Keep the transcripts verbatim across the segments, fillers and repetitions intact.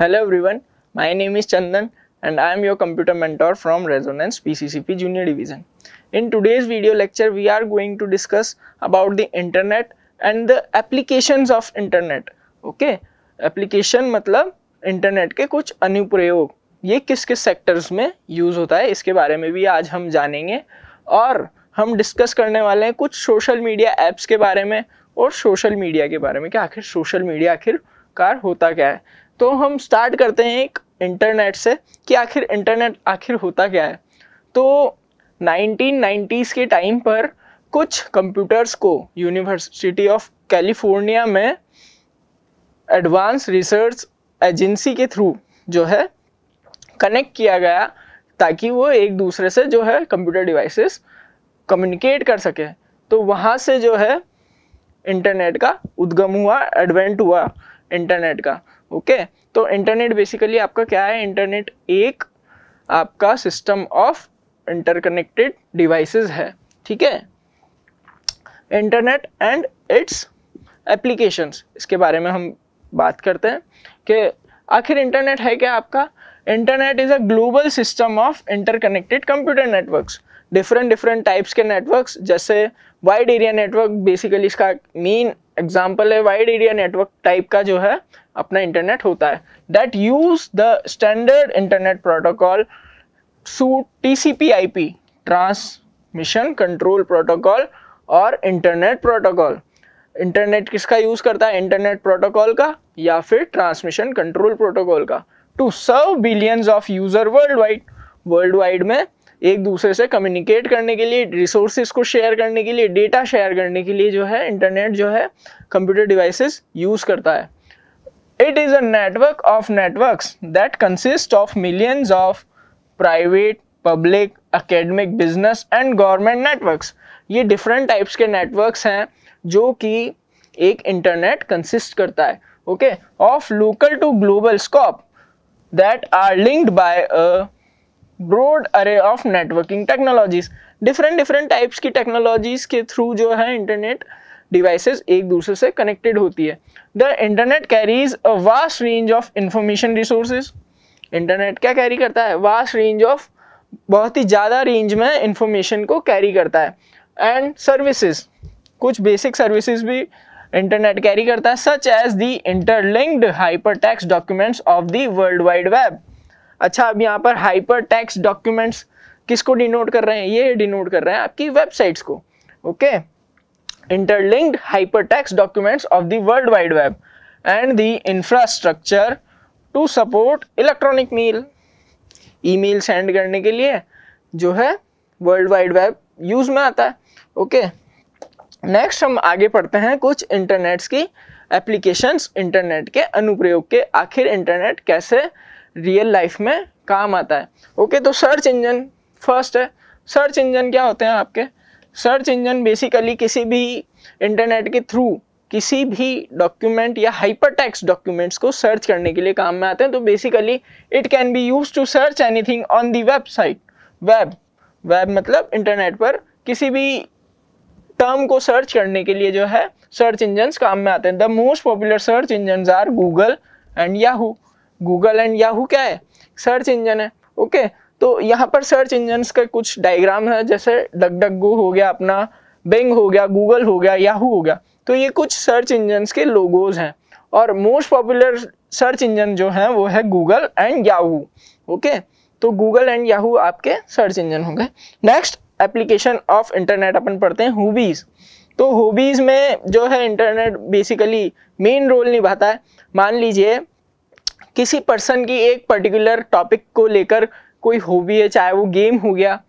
Hello everyone, my name is Chandan and I am your computer mentor from Resonance P C C P Junior Division. In today's video lecture, we are going to discuss about the internet and the applications of internet. Okay, application मतलब internet के कुछ अनुप्रयोग, ये किस किस sectors में use होता है इसके बारे में भी आज हम जानेंगे और हम डिस्कस करने वाले हैं कुछ सोशल मीडिया ऐप्स के बारे में और सोशल मीडिया के बारे में कि आखिर सोशल मीडिया आखिरकार होता क्या है। तो हम स्टार्ट करते हैं एक इंटरनेट से कि आखिर इंटरनेट आखिर होता क्या है। तो नाइनटीन नाइंटीज़ के टाइम पर कुछ कंप्यूटर्स को यूनिवर्सिटी ऑफ कैलिफोर्निया में एडवांस रिसर्च एजेंसी के थ्रू जो है कनेक्ट किया गया ताकि वो एक दूसरे से जो है कंप्यूटर डिवाइसेस कम्युनिकेट कर सके। तो वहाँ से जो है इंटरनेट का उद्गम हुआ, एडवेंट हुआ इंटरनेट का। ओके okay, तो इंटरनेट बेसिकली आपका क्या है, इंटरनेट एक आपका सिस्टम ऑफ इंटरकनेक्टेड डिवाइसेस है। ठीक है, इंटरनेट एंड इट्स एप्लीकेशंस, इसके बारे में हम बात करते हैं कि आखिर इंटरनेट है क्या आपका। Internet is a global system of interconnected computer networks, different different types के नेटवर्क्स, जैसे वाइड एरिया नेटवर्क, बेसिकली इसका मेन एग्जाम्पल है वाइड एरिया नेटवर्क टाइप का जो है अपना इंटरनेट होता है, that use the standard internet protocol suite T C P I P transmission control protocol और इंटरनेट प्रोटोकॉल। इंटरनेट किसका यूज़ करता है, इंटरनेट प्रोटोकॉल का या फिर ट्रांसमिशन कंट्रोल प्रोटोकॉल का, to serve billions of user world wide. World wide में एक दूसरे से कम्युनिकेट करने के लिए, रिसोर्सेज को शेयर करने के लिए, डेटा शेयर करने के लिए जो है इंटरनेट जो है कंप्यूटर डिवाइसेस यूज़ करता है। It is a network of networks that consists of millions of private, public, academic, business and government networks. ये different types के networks हैं जो कि एक internet consist करता है, okay, of local to global scope that are linked by a broad array of networking technologies. Different different types की technologies के through जो है internet डिवाइसेस एक दूसरे से कनेक्टेड होती है। The internet carries a vast range of information resources, internet क्या कैरी करता है, वास्ट रेंज ऑफ, बहुत ही ज़्यादा रेंज में इंफॉर्मेशन को कैरी करता है। एंड सर्विसेज, कुछ बेसिक सर्विसेज भी इंटरनेट कैरी करता है, such as the interlinked hypertext documents of the world wide web. अच्छा, अब यहाँ पर हाइपरटेक्स्ट डॉक्यूमेंट्स किसको डिनोट कर रहे हैं, ये डिनोट कर रहे हैं आपकी वेबसाइट्स को। Okay okay? Interlinked hypertext documents of the World Wide Web and the infrastructure to support electronic mail, email send करने के लिए जो है World Wide Web यूज़ में आता है। ओके, नेक्स्ट हम आगे पढ़ते हैं कुछ इंटरनेट्स की एप्लीकेशंस, इंटरनेट के अनुप्रयोग के, आखिर इंटरनेट कैसे रियल लाइफ में काम आता है। ओके okay, तो सर्च इंजन फर्स्ट है। सर्च इंजन क्या होते हैं आपके, सर्च इंजन बेसिकली किसी भी इंटरनेट के थ्रू किसी भी डॉक्यूमेंट या हाइपरटेक्स्ट डॉक्यूमेंट्स को सर्च करने के लिए काम में आते हैं। तो basically it can be used to search anything on the website, web web मतलब इंटरनेट पर किसी भी टर्म को सर्च करने के लिए जो है सर्च इंजन्स काम में आते हैं। The most popular search engines are Google and Yahoo. Google and Yahoo क्या है, सर्च इंजन है। Okay okay? तो यहाँ पर सर्च इंजन्स का कुछ डायग्राम है, जैसे डकडगो हो गया अपना, बिंग हो गया, गूगल हो गया, याहू हो गया। तो ये कुछ सर्च इंजन्स के लोगोज हैं और मोस्ट पॉपुलर सर्च इंजन जो है वो है गूगल एंड याहू। ओके, तो गूगल एंड याहू आपके सर्च इंजन हो गए। नेक्स्ट एप्लीकेशन ऑफ इंटरनेट अपन पढ़ते हैं हॉबीज़। तो हॉबीज़ में जो है इंटरनेट बेसिकली मेन रोल निभाता है। मान लीजिए किसी पर्सन की एक पर्टिकुलर टॉपिक को लेकर कोई हॉबी है, चाहे वो गेम हो गया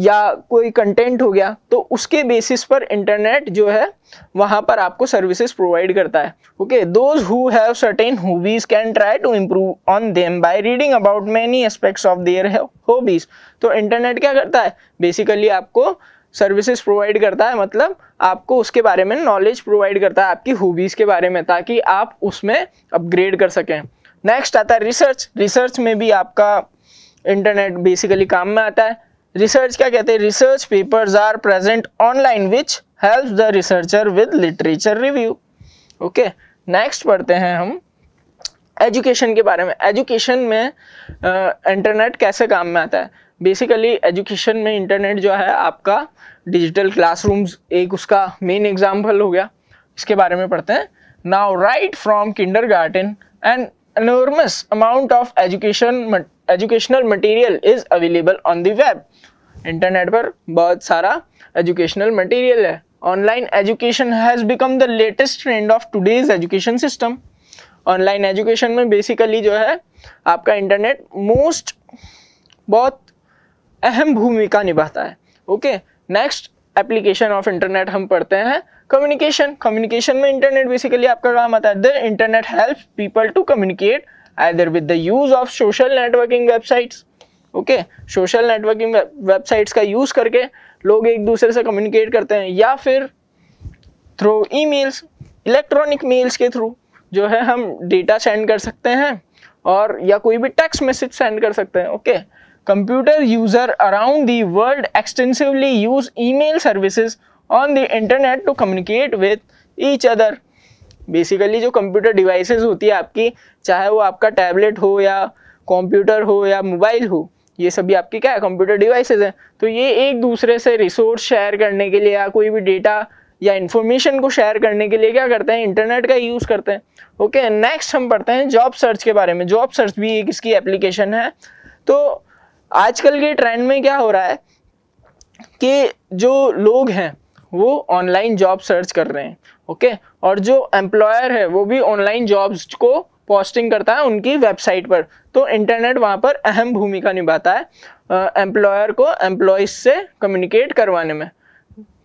या कोई कंटेंट हो गया, तो उसके बेसिस पर इंटरनेट जो है वहाँ पर आपको सर्विसेज प्रोवाइड करता है। Okay, those who have certain hobbies can try to improve on them by reading about many aspects of their hobbies. तो इंटरनेट क्या करता है, बेसिकली आपको सर्विसेज प्रोवाइड करता है, मतलब आपको उसके बारे में नॉलेज प्रोवाइड करता है आपकी हॉबीज़ के बारे में, ताकि आप उसमें अपग्रेड कर सकें। नेक्स्ट आता है रिसर्च। रिसर्च में भी आपका इंटरनेट बेसिकली काम में आता है। रिसर्च क्या कहते हैं, research papers are present online which helps the researcher with literature review. Okay, next पढ़ते हैं हम एजुकेशन के बारे में। एजुकेशन में इंटरनेट कैसे काम में आता है? बेसिकली एजुकेशन में इंटरनेट जो है आपका डिजिटल क्लासरूम्स एक उसका मेन एग्जाम्पल हो गया। इसके बारे में पढ़ते हैं। Now right from kindergarten and enormous amount of education educational material is available on the web। Internet पर बहुत सारा एजुकेशनल मटेरियल है। Online education has become the latest trend of today's education system. Online education में basically जो है आपका internet most बहुत अहम भूमिका निभाता है। Okay, next application of internet हम पढ़ते हैं कम्युनिकेशन। कम्युनिकेशन में इंटरनेट बेसिकली आपका काम आता है। The internet helps people to communicate either with the use of social networking websites. Okay, social networking websites का यूज करके लोग एक दूसरे से कम्युनिकेट करते हैं, या फिर थ्रू ईमेल्स, इलेक्ट्रॉनिक मेल्स के थ्रू जो है हम डेटा सेंड कर सकते हैं, और या कोई भी टेक्स्ट मैसेज सेंड कर सकते हैं। Okay, computer user around the world extensively use email services on the internet to communicate with each other. Basically जो कंप्यूटर डिवाइसेस होती है आपकी, चाहे वो आपका टैबलेट हो या कंप्यूटर हो या मोबाइल हो, ये सभी आपकी क्या है, कंप्यूटर डिवाइसेस हैं। तो ये एक दूसरे से रिसोर्स शेयर करने के लिए या कोई भी डेटा या इन्फॉर्मेशन को शेयर करने के लिए क्या करते हैं, इंटरनेट का यूज़ करते हैं। ओके, नेक्स्ट हम पढ़ते हैं जॉब सर्च के बारे में। जॉब सर्च भी एक इसकी एप्लीकेशन है। तो आजकल के ट्रेंड में क्या हो रहा है कि जो लोग हैं वो ऑनलाइन जॉब सर्च कर रहे हैं। ओके, और जो एम्प्लॉयर है वो भी ऑनलाइन जॉब्स को पोस्टिंग करता है उनकी वेबसाइट पर। तो इंटरनेट वहाँ पर अहम भूमिका निभाता है एम्प्लॉयर को एम्प्लॉयज से कम्युनिकेट करवाने में।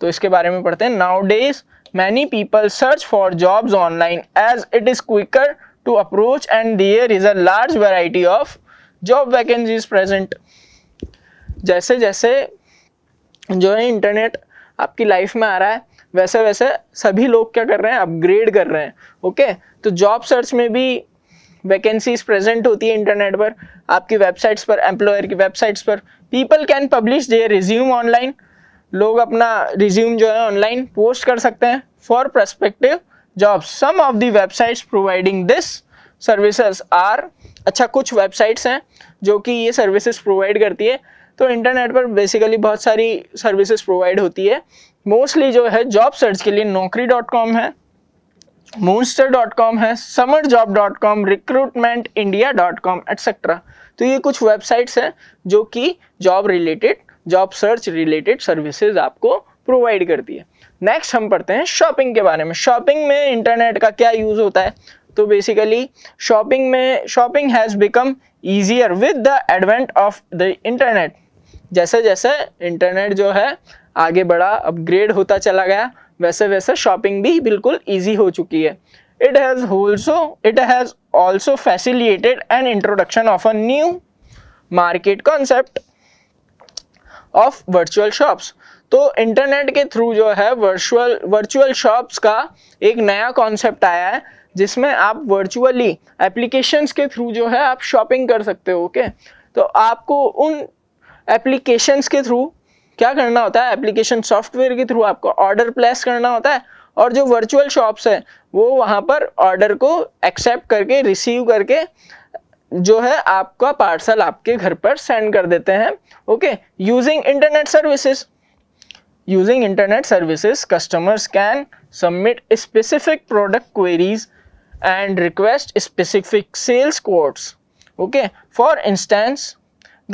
तो इसके बारे में पढ़ते हैं। Nowadays many people search for jobs online as it is quicker to approach and there is a large variety of job vacancies present. जैसे जैसे जो है इंटरनेट आपकी लाइफ में आ रहा है, वैसे वैसे सभी लोग क्या कर रहे हैं, अपग्रेड कर रहे हैं। ओके, तो जॉब सर्च में भी वैकेंसीज प्रेजेंट होती है इंटरनेट पर, आपकी वेबसाइट्स पर, एम्प्लॉयर की वेबसाइट्स पर। People can publish their resume online, लोग अपना रिज्यूम जो है ऑनलाइन पोस्ट कर सकते हैं for prospective jobs. Some of the websites providing this services are, अच्छा कुछ वेबसाइट्स हैं जो कि ये सर्विसेज प्रोवाइड करती है। तो इंटरनेट पर बेसिकली बहुत सारी सर्विसेज प्रोवाइड होती है। मोस्टली जो है जॉब सर्च के लिए नौकरी डॉट कॉम है, मॉन्स्टर डॉट कॉम है, summer job dot com, recruitment India dot com etcetera. तो ये कुछ वेबसाइट्स हैं जो कि job related, job search related services आपको प्रोवाइड करती है। नेक्स्ट हम पढ़ते हैं शॉपिंग के बारे में। शॉपिंग में इंटरनेट का क्या यूज़ होता है? तो बेसिकली शॉपिंग में shopping has become easier with the advent of the internet. जैसे जैसे इंटरनेट जो है आगे बढ़ा, अपग्रेड होता चला गया, वैसे वैसे शॉपिंग भी बिल्कुल ईजी हो चुकी है। It has also it has also facilitated an introduction of a new market concept of virtual shops. तो इंटरनेट के थ्रू जो है वर्चुअल वर्चुअल शॉप्स का एक नया कॉन्सेप्ट आया है, जिसमें आप वर्चुअली एप्लीकेशंस के थ्रू जो है आप शॉपिंग कर सकते हो। ओके, तो आपको उन एप्लीकेशंस के थ्रू क्या करना होता है, एप्लीकेशन सॉफ्टवेयर के थ्रू आपको ऑर्डर प्लेस करना होता है, और जो वर्चुअल शॉप्स हैं वो वहाँ पर ऑर्डर को एक्सेप्ट करके, रिसीव करके जो है आपका पार्सल आपके घर पर सेंड कर देते हैं। Okay, using internet services using internet services customers can submit specific product queries and request specific sales quotes. Okay, for instance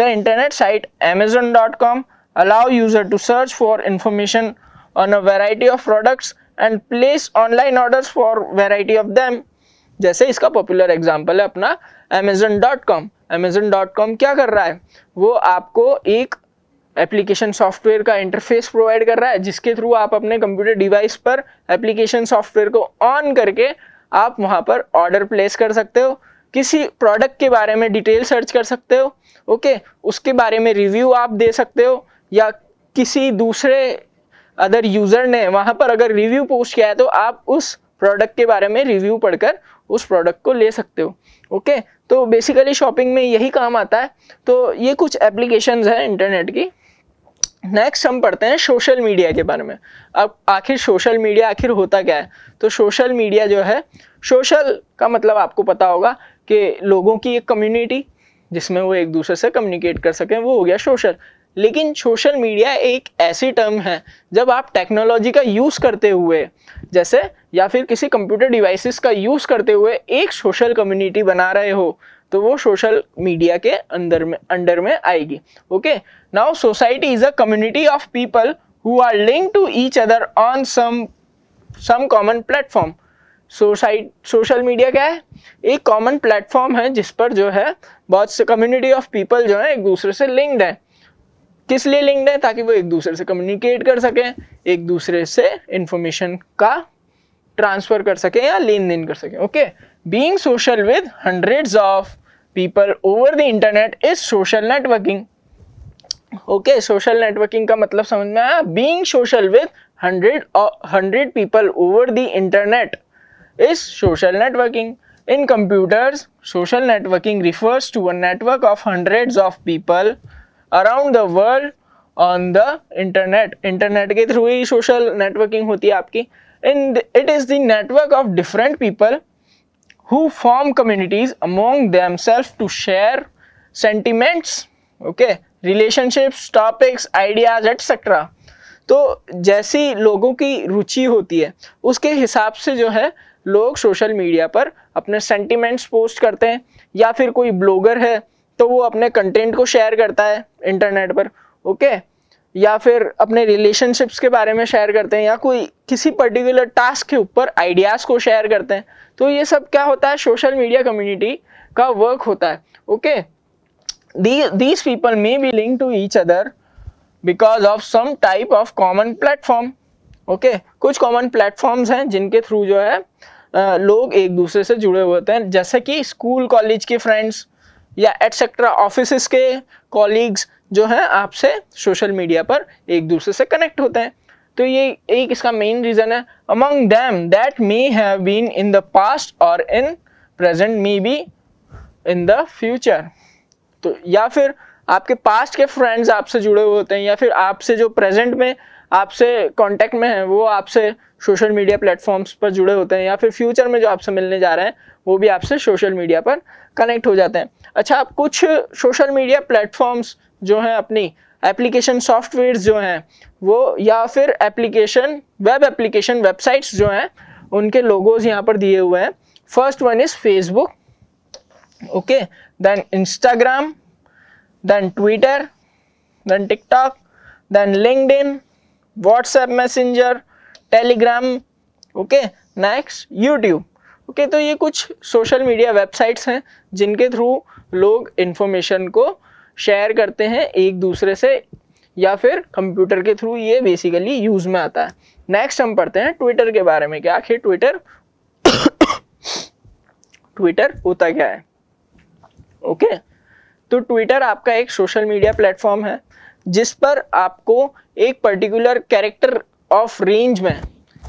the internet site amazon dot com allow user to search for information on a variety of products and place online orders for variety of them. जैसे इसका popular example है अपना amazon dot com. amazon dot com क्या कर रहा है, वो आपको एक एप्लीकेशन सॉफ्टवेयर का इंटरफेस प्रोवाइड कर रहा है, जिसके थ्रू आप अपने कंप्यूटर डिवाइस पर एप्लीकेशन सॉफ्टवेयर को ऑन करके आप वहाँ पर ऑर्डर प्लेस कर सकते हो, किसी प्रोडक्ट के बारे में डिटेल सर्च कर सकते हो। ओके, उसके बारे में रिव्यू आप दे सकते हो, या किसी दूसरे अदर यूज़र ने वहाँ पर अगर रिव्यू पोस्ट किया है तो आप उस प्रोडक्ट के बारे में रिव्यू पढ़कर उस प्रोडक्ट को ले सकते हो। ओके, तो बेसिकली शॉपिंग में यही काम आता है। तो ये कुछ एप्लीकेशंस हैं इंटरनेट की। नेक्स्ट हम पढ़ते हैं सोशल मीडिया के बारे में। अब आखिर सोशल मीडिया आखिर होता क्या है? तो सोशल मीडिया जो है, सोशल का मतलब आपको पता होगा कि लोगों की एक कम्युनिटी जिसमें वो एक दूसरे से कम्युनिकेट कर सकें, वो हो गया सोशल। लेकिन सोशल मीडिया एक ऐसी टर्म है जब आप टेक्नोलॉजी का यूज़ करते हुए जैसे या फिर किसी कंप्यूटर डिवाइसेस का यूज़ करते हुए एक सोशल कम्युनिटी बना रहे हो, तो वो सोशल मीडिया के अंदर में अंडर में आएगी। Okay, now society is a community of people who are linked to each other on some some common platform. Society social media क्या है? एक कॉमन प्लेटफॉर्म है जिस पर जो है बहुत से कम्युनिटी ऑफ पीपल जो है एक दूसरे से लिंक्ड है। किस लिए लिंक्ड है? ताकि वो एक दूसरे से कम्युनिकेट कर सकें, एक दूसरे से इंफॉर्मेशन का ट्रांसफ़र कर सकें या लेन देन कर सकें। Okay, being social with hundreds of people over the internet is social networking. Okay, social networking का मतलब समझ में आया? Being social with hundred hundred people over the internet is social networking. In computers social networking refers to a network of hundreds of people around the world on the internet. Internet के through ही social networking होती है आपकी। In it is the network of different people who form communities among them self to share sentiments, okay, relationships, topics, ideas etcetera. तो जैसी लोगों की रुचि होती है उसके हिसाब से जो है लोग सोशल मीडिया पर अपने सेंटिमेंट्स पोस्ट करते हैं, या फिर कोई ब्लॉगर है तो वो अपने कंटेंट को शेयर करता है इंटरनेट पर। ओके, या फिर अपने रिलेशनशिप्स के बारे में शेयर करते हैं, या कोई किसी पर्टिकुलर टास्क के ऊपर आइडियाज़ को शेयर करते हैं। तो ये सब क्या होता है? सोशल मीडिया कम्युनिटी का वर्क होता है। Okay, these people may be linked to each other because of some type of common platform. Okay, कुछ कॉमन प्लेटफॉर्म्स हैं जिनके थ्रू जो है आ, लोग एक दूसरे से जुड़े होते हैं, जैसे कि स्कूल कॉलेज के फ्रेंड्स या एटसेट्रा, ऑफिस के कॉलीग्स जो हैं आपसे सोशल मीडिया पर एक दूसरे से कनेक्ट होते हैं। तो ये एक इसका मेन रीज़न है। Among them that may have been in the past और in present may be in the future. तो या फिर आपके पास्ट के फ्रेंड्स आपसे जुड़े हुए होते हैं, या फिर आपसे जो प्रेजेंट में आपसे कांटेक्ट में हैं वो आपसे सोशल मीडिया प्लेटफॉर्म्स पर जुड़े होते हैं, या फिर फ्यूचर में जो आपसे मिलने जा रहे हैं वो भी आपसे सोशल मीडिया पर कनेक्ट हो जाते हैं। अच्छा, आप कुछ सोशल मीडिया प्लेटफॉर्म्स जो हैं अपनी एप्लीकेशन सॉफ्टवेयर जो हैं वो, या फिर एप्लीकेशन वेब एप्लीकेशन वेबसाइट्स जो हैं उनके लोगोज यहाँ पर दिए हुए हैं। First one is Facebook, okay, then Instagram, then Twitter, then TikTok, then LinkedIn, WhatsApp messenger, Telegram, okay, next YouTube. Okay, तो ये कुछ सोशल मीडिया वेबसाइट्स हैं जिनके थ्रू लोग इन्फॉर्मेशन को शेयर करते हैं एक दूसरे से, या फिर कंप्यूटर के थ्रू ये बेसिकली यूज़ में आता है। नेक्स्ट हम पढ़ते हैं ट्विटर के बारे में कि आखिर ट्विटर ट्विटर होता क्या है। Okay okay? तो ट्विटर आपका एक सोशल मीडिया प्लेटफॉर्म है जिस पर आपको एक पर्टिकुलर कैरेक्टर ऑफ रेंज में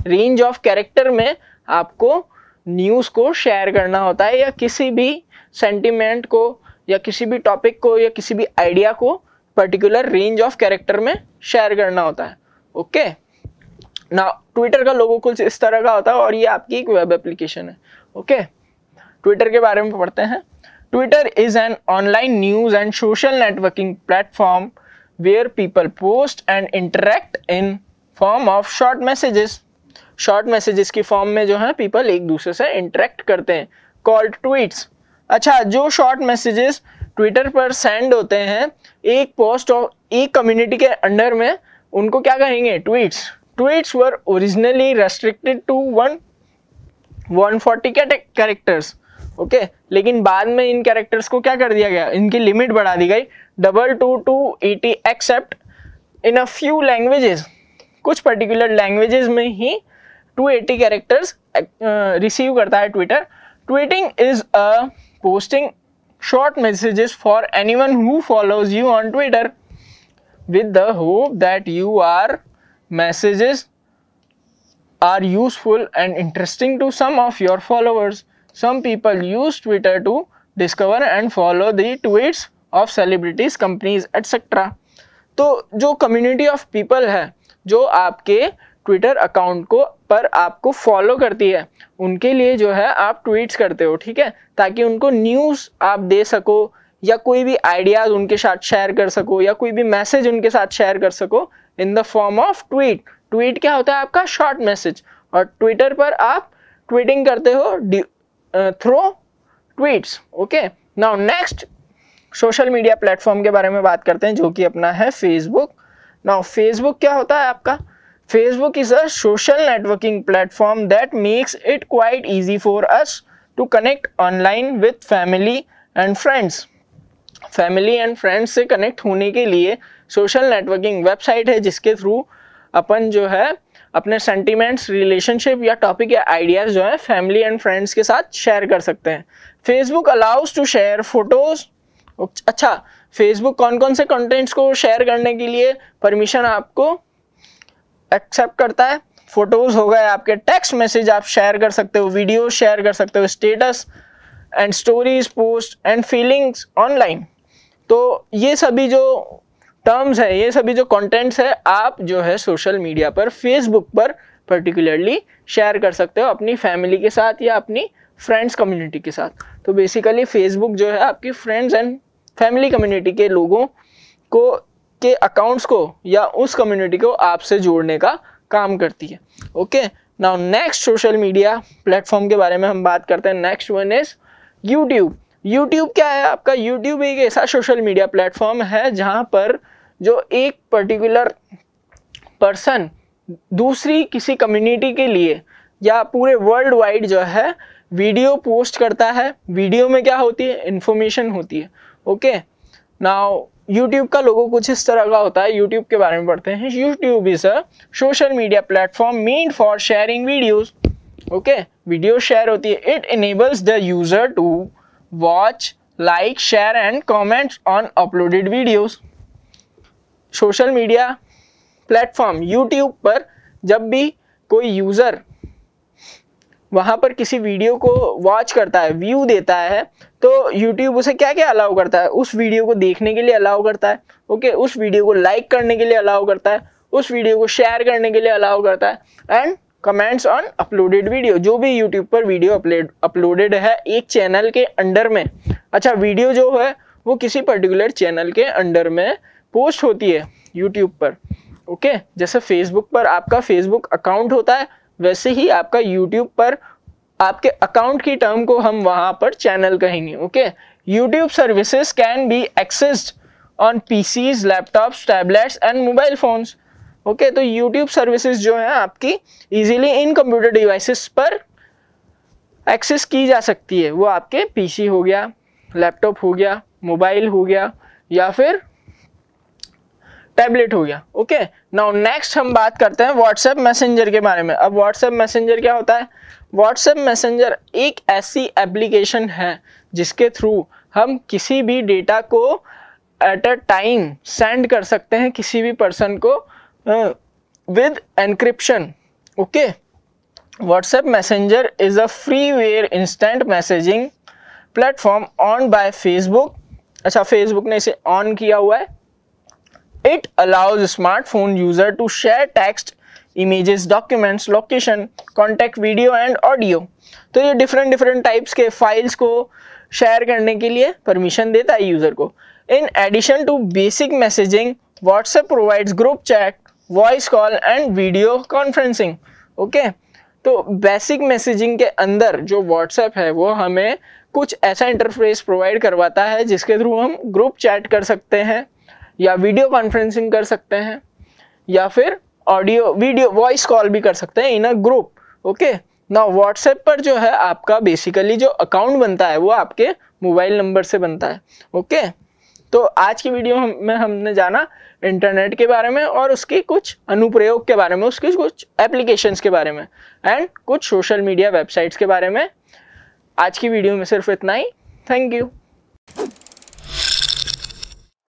रेंज ऑफ कैरेक्टर में आपको न्यूज़ को शेयर करना होता है, या किसी भी सेंटिमेंट को, या किसी भी टॉपिक को, या किसी भी आइडिया को पर्टिकुलर रेंज ऑफ कैरेक्टर में शेयर करना होता है। ओके, ना ट्विटर का लोगो कुछ इस तरह का होता है, और ये आपकी एक वेब एप्लीकेशन है। ओके, ट्विटर के बारे में पढ़ते हैं। Twitter is an online news and social networking platform where people post and interact in form of short messages। short messages की form में जो है people एक दूसरे से interact करते हैं, called tweets। अच्छा, जो short messages Twitter पर send होते हैं एक post और एक community के अंडर में, उनको क्या कहेंगे? tweets। tweets were originally restricted to one one forty characters। Okay okay, लेकिन बाद में इन कैरेक्टर्स को क्या कर दिया गया? इनकी लिमिट बढ़ा दी गई double to two eighty except in a few languages. कुछ पर्टिकुलर लैंग्वेजेस में ही टू एटी कैरेक्टर्स रिसीव करता है Twitter. Tweeting is a posting short messages for anyone who follows you on Twitter with the hope that you are messages are useful and interesting to some of your followers. Some people use Twitter to discover and follow the tweets of celebrities, companies, et cetera। तो जो community of people है जो आपके Twitter account को पर आपको follow करती है उनके लिए जो है आप ट्वीट्स करते हो, ठीक है, ताकि उनको न्यूज़ आप दे सको या कोई भी आइडियाज़ उनके साथ शेयर कर सको या कोई भी मैसेज उनके साथ शेयर कर सको in the form of tweet. Tweet क्या होता है आपका शॉर्ट मैसेज, और ट्विटर पर आप ट्वीटिंग करते हो through tweets. Okay, now next social media platform के बारे में बात करते हैं जो कि अपना है फेसबुक। नाउ फेसबुक क्या होता है आपका, Facebook is a social networking platform that makes it quite easy for us to connect online with family and friends. Family and friends से कनेक्ट होने के लिए सोशल नेटवर्किंग वेबसाइट है जिसके थ्रू अपन जो है अपने सेंटिमेंट्स, रिलेशनशिप या टॉपिक या आइडियाज़ जो है फैमिली एंड फ्रेंड्स के साथ शेयर कर सकते हैं। Facebook allows to share photos. अच्छा, फेसबुक कौन कौन से कंटेंट्स को शेयर करने के लिए परमिशन आपको एक्सेप्ट करता है? फोटोज़ हो गए आपके, टेक्स्ट मैसेज आप शेयर कर सकते हो, वीडियो शेयर कर सकते हो, status and stories post and feelings online. तो ये सभी जो टर्म्स है, ये सभी जो कंटेंट्स है आप जो है सोशल मीडिया पर फेसबुक पर पर्टिकुलरली शेयर कर सकते हो अपनी फैमिली के साथ या अपनी फ्रेंड्स कम्युनिटी के साथ। तो बेसिकली फेसबुक जो है आपकी फ्रेंड्स एंड फैमिली कम्युनिटी के लोगों को के अकाउंट्स को या उस कम्युनिटी को आपसे जोड़ने का काम करती है। Okay, now next social media platform के बारे में हम बात करते हैं। Next one is YouTube. YouTube क्या है आपका? यूट्यूब एक ऐसा सोशल मीडिया प्लेटफॉर्म है जहाँ पर जो एक पर्टिकुलर पर्सन दूसरी किसी कम्युनिटी के लिए या पूरे वर्ल्ड वाइड जो है वीडियो पोस्ट करता है। वीडियो में क्या होती है? इन्फॉर्मेशन होती है। ओके, नाउ यूट्यूब का लोगो कुछ इस तरह का होता है। यूट्यूब के बारे में पढ़ते हैं। YouTube is a social media platform made for sharing videos. Okay, video share होती है। It enables the user to watch, like, share and comments on uploaded videos. Social media platform YouTube पर जब भी कोई यूज़र वहाँ पर किसी video को वॉच करता है, व्यू देता है, तो यूट्यूब उसे क्या क्या अलाउ करता है? उस वीडियो को देखने के लिए अलाउ करता है। ओके, उस वीडियो को लाइक करने के लिए अलाउ करता है, उस वीडियो को शेयर करने के लिए अलाउ करता है and comments on uploaded video. जो भी यूट्यूब पर वीडियो अपलोड अपलोडेड है एक चैनल के अंडर में, अच्छा वीडियो जो है वो किसी पर्टिकुलर चैनल के अंडर में पोस्ट होती है यूट्यूब पर। ओके, जैसे फेसबुक पर आपका फेसबुक अकाउंट होता है वैसे ही आपका यूट्यूब पर आपके अकाउंट की टर्म को हम वहाँ पर चैनल कहेंगे। Okay, YouTube services can be accessed on PCs, laptops, tablets and mobile phones. Okay, तो यूट्यूब सर्विसेज जो हैं आपकी इजीली इन कंप्यूटर डिवाइसेस पर एक्सेस की जा सकती है। वो आपके पीसी हो गया, लैपटॉप हो गया, मोबाइल हो गया या फिर टैबलेट हो गया। ओके, नाउ नेक्स्ट हम बात करते हैं व्हाट्सएप मैसेंजर के बारे में। अब व्हाट्सएप मैसेंजर क्या होता है? व्हाट्सएप मैसेंजर एक ऐसी एप्लीकेशन है जिसके थ्रू हम किसी भी डेटा को एट अ टाइम सेंड कर सकते हैं किसी भी पर्सन को with encryption. Okay, WhatsApp messenger is a freeware instant messaging platform on by Facebook. अच्छा, फेसबुक ने इसे ऑन किया हुआ है। It allows smartphone user to share text, images, documents, location, contact, video and audio. तो ये different different types के files को share करने के लिए permission देता है user को। In addition to basic messaging, WhatsApp provides group chat, voice call and video conferencing. Okay, तो basic messaging के अंदर जो WhatsApp है वो हमें कुछ ऐसा इंटरफेस प्रोवाइड करवाता है जिसके थ्रू हम ग्रुप चैट कर सकते हैं या वीडियो कॉन्फ्रेंसिंग कर सकते हैं या फिर ऑडियो वीडियो वॉइस कॉल भी कर सकते हैं in a group. Okay, now WhatsApp पर जो है आपका बेसिकली जो अकाउंट बनता है वो आपके मोबाइल नंबर से बनता है। ओके, तो आज की वीडियो में हमने जाना इंटरनेट के बारे में और उसके कुछ अनुप्रयोग के बारे में, उसके कुछ एप्लीकेशंस के बारे में एंड कुछ सोशल मीडिया वेबसाइट्स के बारे में। आज की वीडियो में सिर्फ इतना ही। Thank you.